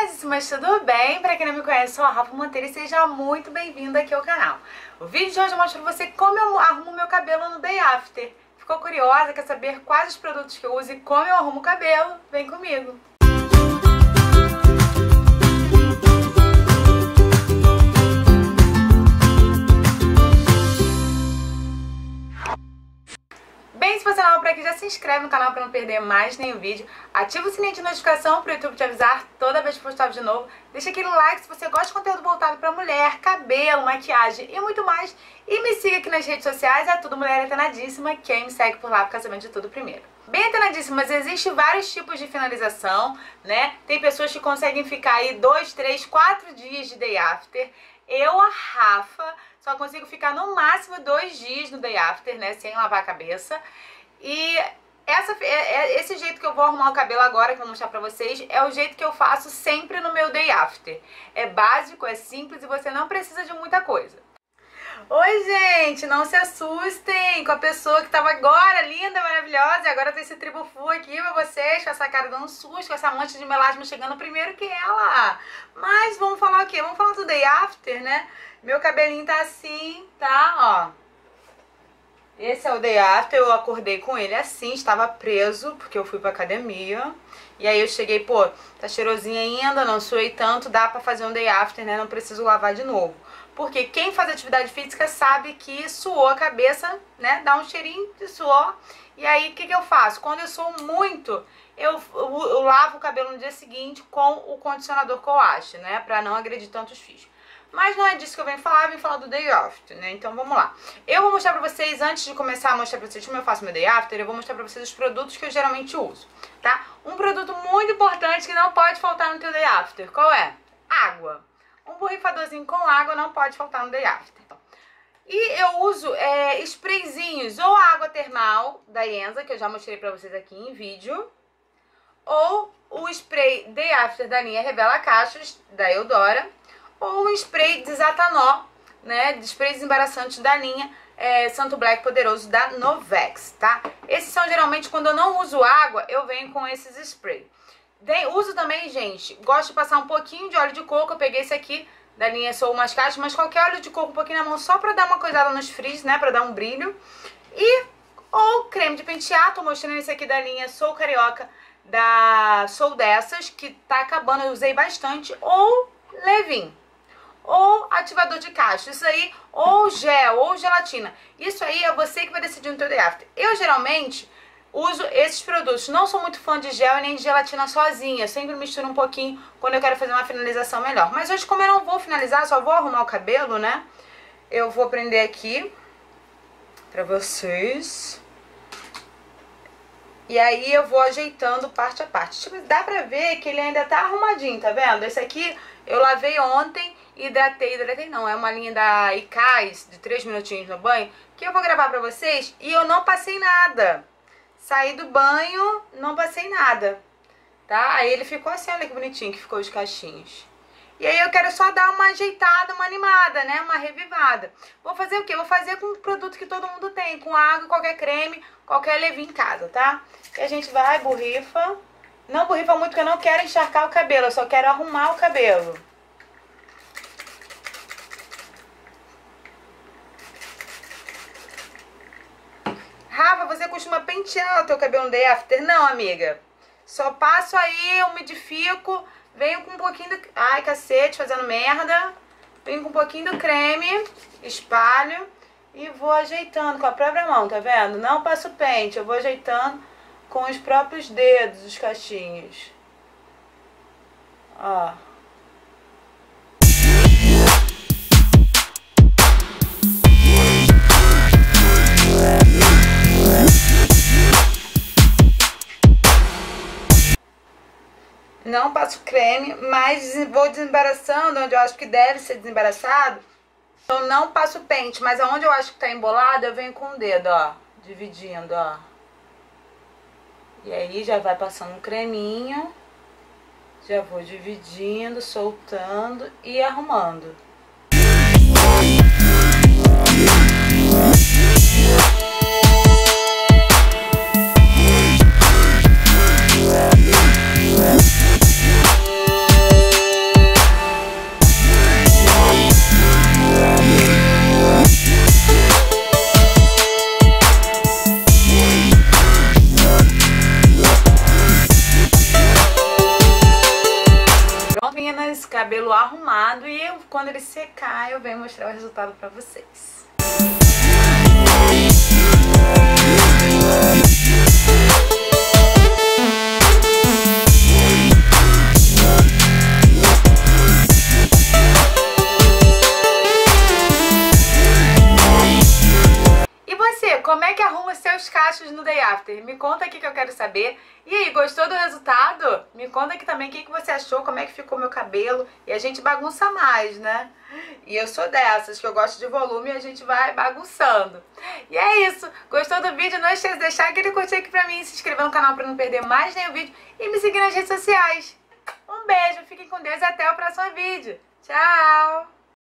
Antenadíssimas, tudo bem? Pra quem não me conhece, sou a Rafa Monteiro e seja muito bem-vinda aqui ao canal. O vídeo de hoje eu mostro pra você como eu arrumo meu cabelo no Day After. Ficou curiosa? Quer saber quais os produtos que eu uso e como eu arrumo o cabelo? Vem comigo! Bem, se você não é por aqui, já se inscreve no canal para não perder mais nenhum vídeo. Ativa o sininho de notificação para o YouTube te avisar toda vez que postar de novo. Deixa aquele like se você gosta de conteúdo voltado para mulher, cabelo, maquiagem e muito mais. E me siga aqui nas redes sociais, é tudo Mulher Antenadíssima. Quem me segue por lá fica sabendo de tudo primeiro. Bem, antenadíssimas, existem vários tipos de finalização, né? Tem pessoas que conseguem ficar aí 2, 3, 4 dias de Day After. Eu, a Rafa, só consigo ficar no máximo 2 dias no Day After, né? Sem lavar a cabeça. E esse jeito que eu vou arrumar o cabelo agora, que eu vou mostrar pra vocês, é o jeito que eu faço sempre no meu Day After. É básico, é simples e você não precisa de muita coisa. Oi, gente! Não se assustem com a pessoa que tava agora linda, maravilhosa, e agora tem esse tribufu aqui pra vocês, com essa cara dando um susto, com essa mancha de melasma chegando primeiro que ela. Mas vamos falar o quê? Vamos falar do Day After, né? Meu cabelinho tá assim, tá? Ó. Esse é o Day After, eu acordei com ele assim, estava preso, porque eu fui pra academia. E aí eu cheguei, pô, tá cheirosinho ainda, não suei tanto, dá pra fazer um Day After, né? Não preciso lavar de novo. Porque quem faz atividade física sabe que suou a cabeça, né? Dá um cheirinho de suor. E aí, o que eu faço? Quando eu suo muito, eu lavo o cabelo no dia seguinte com o condicionador coache, né? Pra não agredir tanto os fios. Mas não é disso que eu venho falar do Day After, né? Então vamos lá. Eu vou mostrar pra vocês, antes de começar a mostrar pra vocês como eu faço meu Day After, eu vou mostrar pra vocês os produtos que eu geralmente uso, tá? Um produto muito importante que não pode faltar no teu Day After, qual é? Água. Um borrifadorzinho com água não pode faltar no Day After. E eu uso sprayzinhos ou água termal da Yenza, que eu já mostrei pra vocês aqui em vídeo, ou o spray Day After da linha Revela Cachos, da Eudora, ou um spray desatanó, né, de spray desembaraçante da linha Santo Black Poderoso da Novex, tá? Esses são geralmente, quando eu não uso água, eu venho com esses sprays. Uso também, gente, gosto de passar um pouquinho de óleo de coco, eu peguei esse aqui da linha Soul Mascate, mas qualquer óleo de coco um pouquinho na mão só pra dar uma coisada nos frizz, né, pra dar um brilho. E, ou creme de pentear, tô mostrando esse aqui da linha Soul Carioca da Soul Dessas, que tá acabando, eu usei bastante, ou Levin. Ou ativador de cacho, isso aí, ou gel, ou gelatina. Isso aí é você que vai decidir no teu Day After. Eu geralmente uso esses produtos, não sou muito fã de gel e nem de gelatina sozinha, eu sempre misturo um pouquinho quando eu quero fazer uma finalização melhor. Mas hoje, como eu não vou finalizar, só vou arrumar o cabelo, né? Eu vou prender aqui pra vocês. E aí eu vou ajeitando parte a parte. Tipo, dá pra ver que ele ainda tá arrumadinho, tá vendo? Esse aqui eu lavei ontem, hidratei não, é uma linha da Icais, de 3 minutinhos no banho, que eu vou gravar pra vocês e eu não passei nada. Saí do banho, não passei nada, tá? Aí ele ficou assim, olha que bonitinho que ficou os cachinhos. E aí eu quero só dar uma ajeitada, uma animada, né? Uma revivada. Vou fazer o quê? Vou fazer com um produto que todo mundo tem, com água, qualquer creme, qualquer levinho em casa, tá? E a gente vai, borrifa. Não borrifa muito porque eu não quero encharcar o cabelo, eu só quero arrumar o cabelo. Rafa, você costuma pentear o teu cabelo no Day After? Não, amiga. Só passo aí, umidifico. Venho com um pouquinho do... Ai, cacete, fazendo merda. Venho com um pouquinho do creme, espalho e vou ajeitando com a própria mão, tá vendo? Não passo pente, eu vou ajeitando com os próprios dedos, os cachinhos. Ó. Não passo creme, mas vou desembaraçando onde eu acho que deve ser desembaraçado. Eu não passo pente, mas aonde eu acho que tá embolado, eu venho com o dedo, ó. Dividindo, ó. E aí já vai passando um creminho. Já vou dividindo, soltando e arrumando. cabelo arrumado e eu, quando ele secar, eu venho mostrar o resultado pra vocês. Como é que arruma seus cachos no Day After? Me conta aqui que eu quero saber. E aí, gostou do resultado? Me conta aqui também o que você achou, como é que ficou meu cabelo. E a gente bagunça mais, né? E eu sou dessas, que eu gosto de volume e a gente vai bagunçando. E é isso. Gostou do vídeo? Não esqueça de deixar aquele curtir aqui pra mim, se inscrever no canal pra não perder mais nenhum vídeo e me seguir nas redes sociais. Um beijo, fiquem com Deus e até o próximo vídeo. Tchau!